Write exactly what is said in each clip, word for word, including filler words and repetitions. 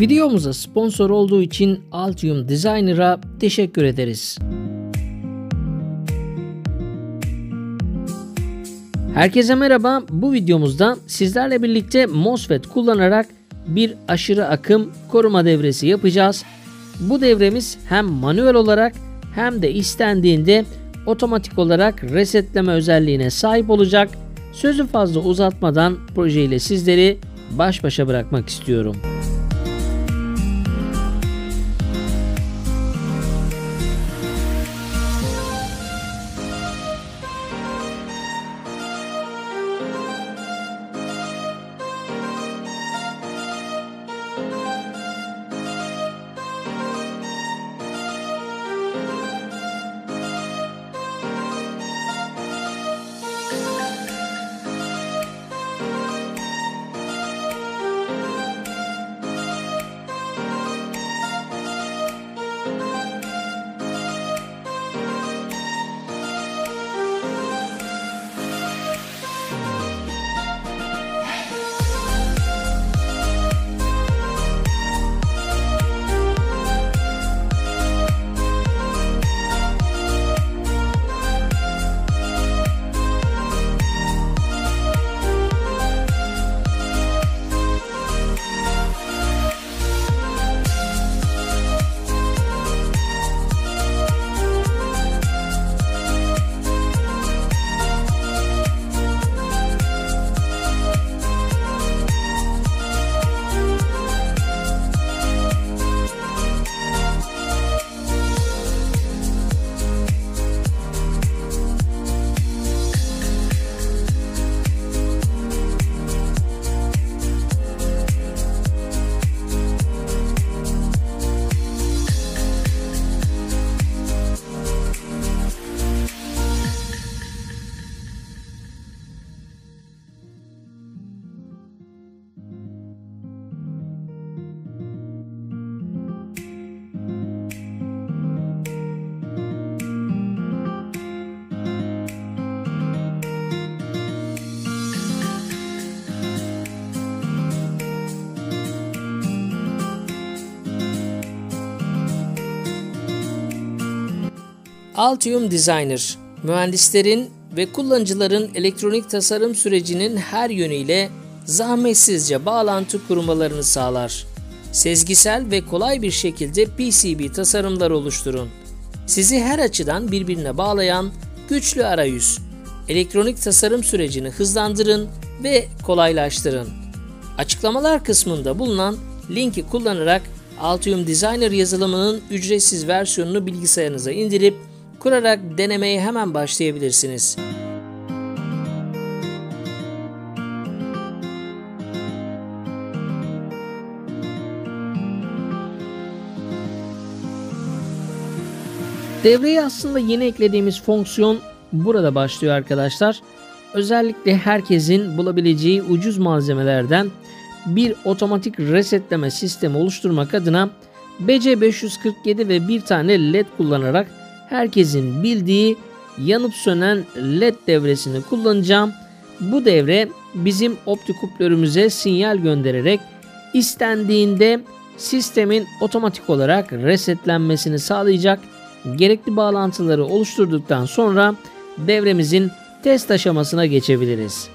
Videomuza sponsor olduğu için Altium Designer'a teşekkür ederiz. Herkese merhaba. Bu videomuzda sizlerle birlikte MOSFET kullanarak bir aşırı akım koruma devresi yapacağız. Bu devremiz hem manuel olarak hem de istendiğinde otomatik olarak resetleme özelliğine sahip olacak. Sözü fazla uzatmadan projeyle sizleri baş başa bırakmak istiyorum. Altium Designer, mühendislerin ve kullanıcıların elektronik tasarım sürecinin her yönüyle zahmetsizce bağlantı kurmalarını sağlar. Sezgisel ve kolay bir şekilde P C B tasarımlar oluşturun. Sizi her açıdan birbirine bağlayan güçlü arayüz, elektronik tasarım sürecini hızlandırın ve kolaylaştırın. Açıklamalar kısmında bulunan linki kullanarak Altium Designer yazılımının ücretsiz versiyonunu bilgisayarınıza indirip kurarak denemeye hemen başlayabilirsiniz. Devreye aslında yeni eklediğimiz fonksiyon burada başlıyor arkadaşlar. Özellikle herkesin bulabileceği ucuz malzemelerden bir otomatik resetleme sistemi oluşturmak adına B C beş yüz kırk yedi ve bir tane led kullanarak herkesin bildiği yanıp sönen led devresini kullanacağım. Bu devre bizim optikuplörümüze sinyal göndererek istendiğinde sistemin otomatik olarak resetlenmesini sağlayacak. Gerekli bağlantıları oluşturduktan sonra devremizin test aşamasına geçebiliriz.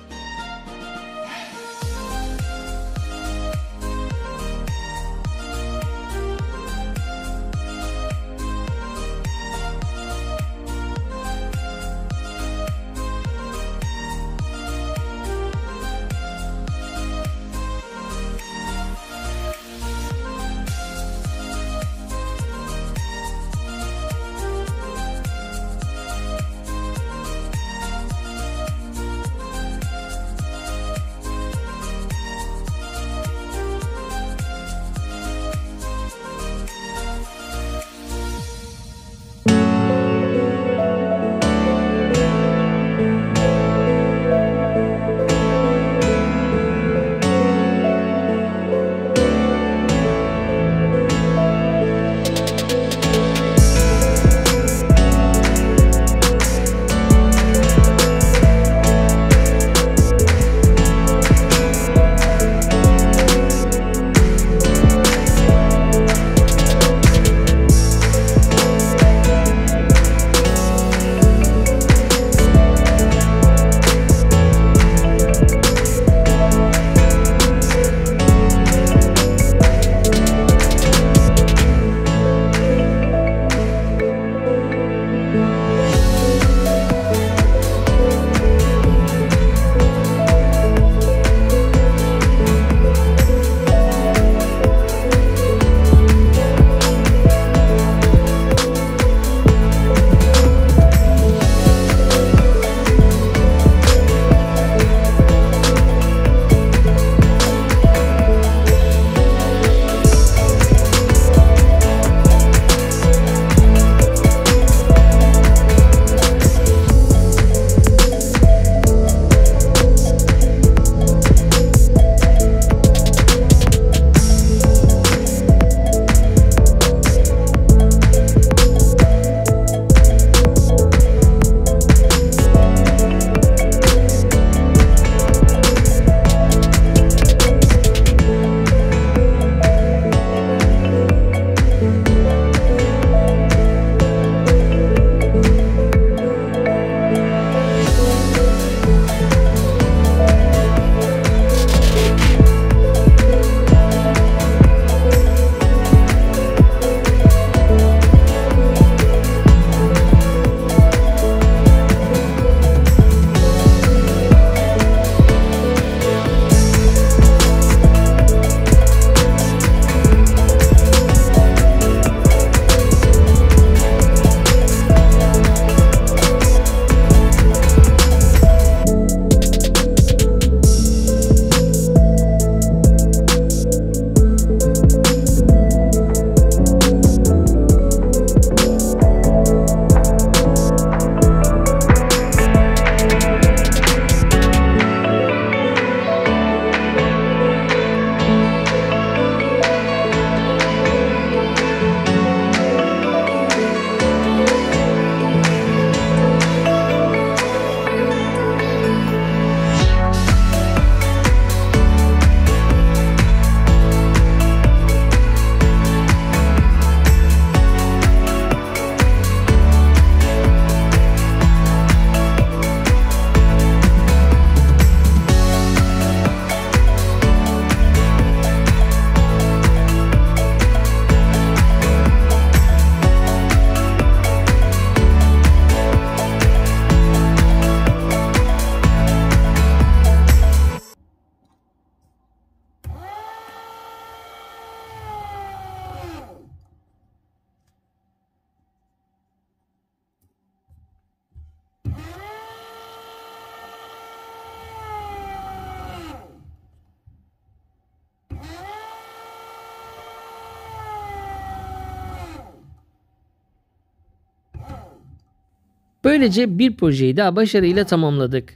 Böylece bir projeyi daha başarıyla tamamladık.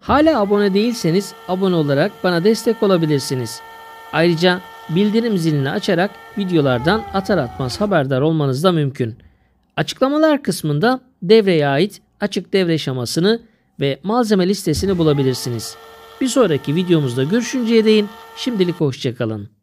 Hala abone değilseniz abone olarak bana destek olabilirsiniz. Ayrıca bildirim zilini açarak videolardan atar atmaz haberdar olmanız da mümkün. Açıklamalar kısmında devreye ait açık devre şemasını ve malzeme listesini bulabilirsiniz. Bir sonraki videomuzda görüşünceye değin şimdilik hoşça kalın.